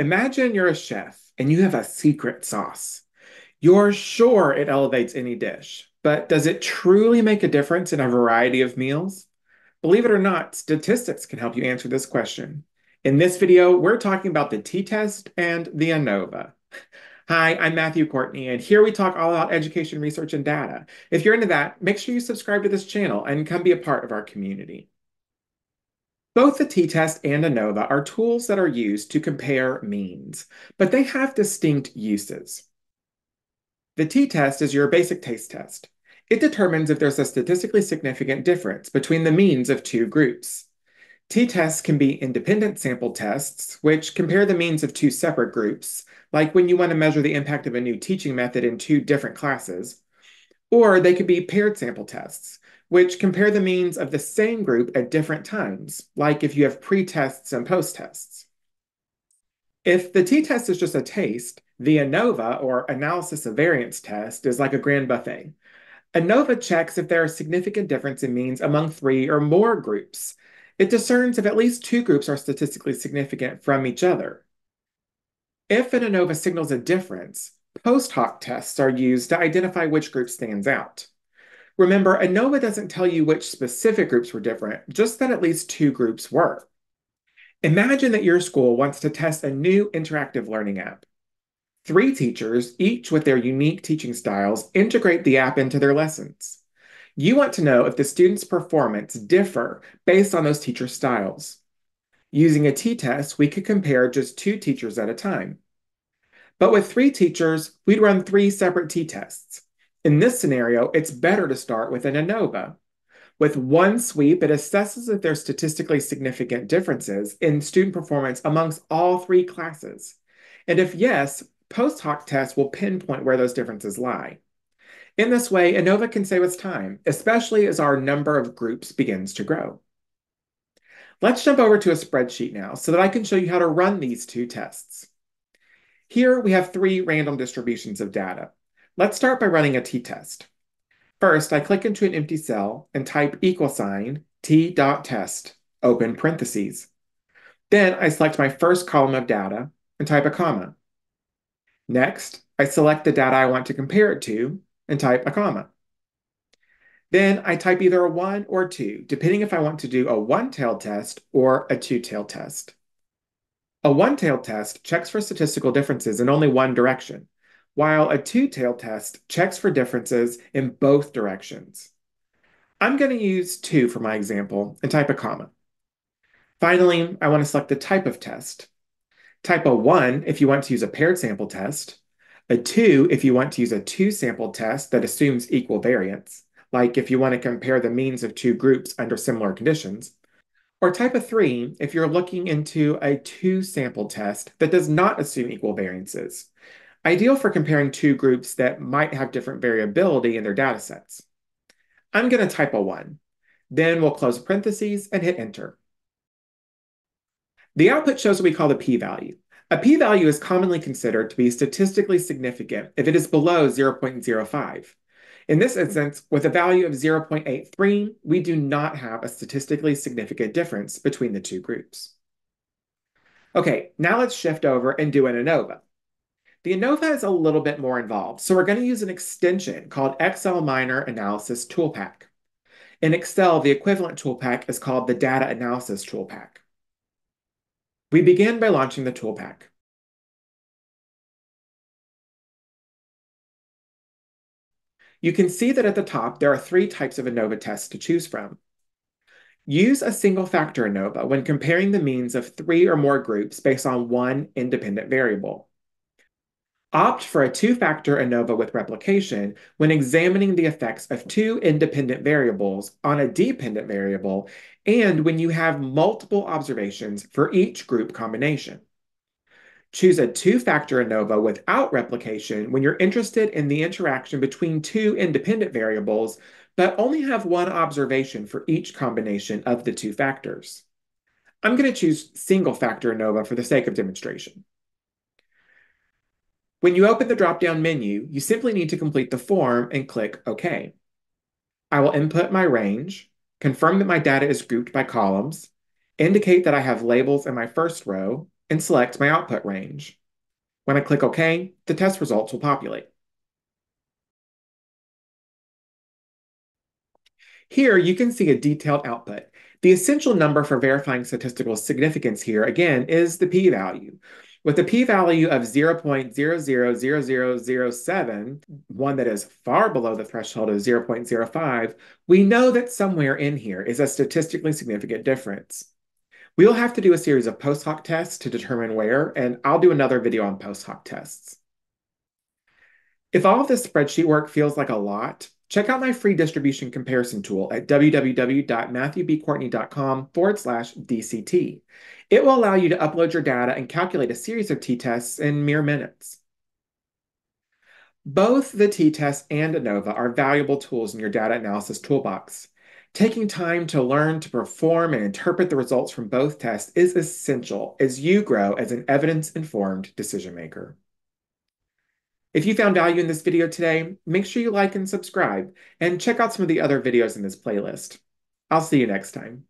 Imagine you're a chef and you have a secret sauce. You're sure it elevates any dish, but does it truly make a difference in a variety of meals? Believe it or not, statistics can help you answer this question. In this video, we're talking about the t-test and the ANOVA. Hi, I'm Matthew Courtney, and here we talk all about education, research, and data. If you're into that, make sure you subscribe to this channel and come be a part of our community. Both the t-test and ANOVA are tools that are used to compare means, but they have distinct uses. The t-test is your basic taste test. It determines if there's a statistically significant difference between the means of two groups. T-tests can be independent sample tests, which compare the means of two separate groups, like when you want to measure the impact of a new teaching method in two different classes, or they could be paired sample tests, which compare the means of the same group at different times, like if you have pre-tests and post-tests. If the t-test is just a taste, the ANOVA, or analysis of variance test, is like a grand buffet. ANOVA checks if there are significant differences in means among three or more groups. It discerns if at least two groups are statistically significant from each other. If an ANOVA signals a difference, post hoc tests are used to identify which group stands out. Remember, ANOVA doesn't tell you which specific groups were different, just that at least two groups were. Imagine that your school wants to test a new interactive learning app. Three teachers, each with their unique teaching styles, integrate the app into their lessons. You want to know if the students' performance differ based on those teacher styles. Using a t-test, we could compare just two teachers at a time. But with three teachers, we'd run three separate t-tests. In this scenario, it's better to start with an ANOVA. With one sweep, it assesses if there's statistically significant differences in student performance amongst all three classes. And if yes, post hoc tests will pinpoint where those differences lie. In this way, ANOVA can save us time, especially as our number of groups begins to grow. Let's jump over to a spreadsheet now so that I can show you how to run these two tests. Here we have three random distributions of data. Let's start by running a t-test. First, I click into an empty cell and type = t.test, open parentheses. Then I select my first column of data and type a comma. Next, I select the data I want to compare it to and type a comma. Then I type either a 1 or 2, depending if I want to do a one-tailed test or a two-tailed test. A one-tailed test checks for statistical differences in only one direction, while a two-tailed test checks for differences in both directions. I'm going to use 2 for my example and type a comma. Finally, I want to select the type of test. Type a 1 if you want to use a paired sample test, a 2 if you want to use a two-sample test that assumes equal variance, like if you want to compare the means of two groups under similar conditions, or type a 3 if you're looking into a two-sample test that does not assume equal variances, ideal for comparing two groups that might have different variability in their data sets. I'm going to type a 1, then we'll close parentheses and hit enter. The output shows what we call the p-value. A p-value is commonly considered to be statistically significant if it is below 0.05. In this instance, with a value of 0.83, we do not have a statistically significant difference between the two groups. Okay, now let's shift over and do an ANOVA. The ANOVA is a little bit more involved, so we're going to use an extension called XLMiner Analysis Tool Pack. In Excel, the equivalent tool pack is called the Data Analysis Tool Pack. We begin by launching the tool pack. You can see that at the top, there are three types of ANOVA tests to choose from. Use a single-factor ANOVA when comparing the means of three or more groups based on one independent variable. Opt for a two-factor ANOVA with replication when examining the effects of two independent variables on a dependent variable and when you have multiple observations for each group combination. Choose a two-factor ANOVA without replication when you're interested in the interaction between two independent variables, but only have one observation for each combination of the two factors. I'm going to choose single-factor ANOVA for the sake of demonstration. When you open the drop-down menu, you simply need to complete the form and click OK. I will input my range, confirm that my data is grouped by columns, indicate that I have labels in my first row, and select my output range. When I click OK, the test results will populate. Here, you can see a detailed output. The essential number for verifying statistical significance here, again, is the p-value. With a p-value of 0.00007, one that is far below the threshold of 0.05, we know that somewhere in here is a statistically significant difference. We'll have to do a series of post hoc tests to determine where, and I'll do another video on post hoc tests. If all of this spreadsheet work feels like a lot, check out my free distribution comparison tool at www.matthewbcourtney.com/DCT. It will allow you to upload your data and calculate a series of t-tests in mere minutes. Both the t-test and ANOVA are valuable tools in your data analysis toolbox. Taking time to learn to perform and interpret the results from both tests is essential as you grow as an evidence-informed decision maker. If you found value in this video today, make sure you like and subscribe, and check out some of the other videos in this playlist. I'll see you next time.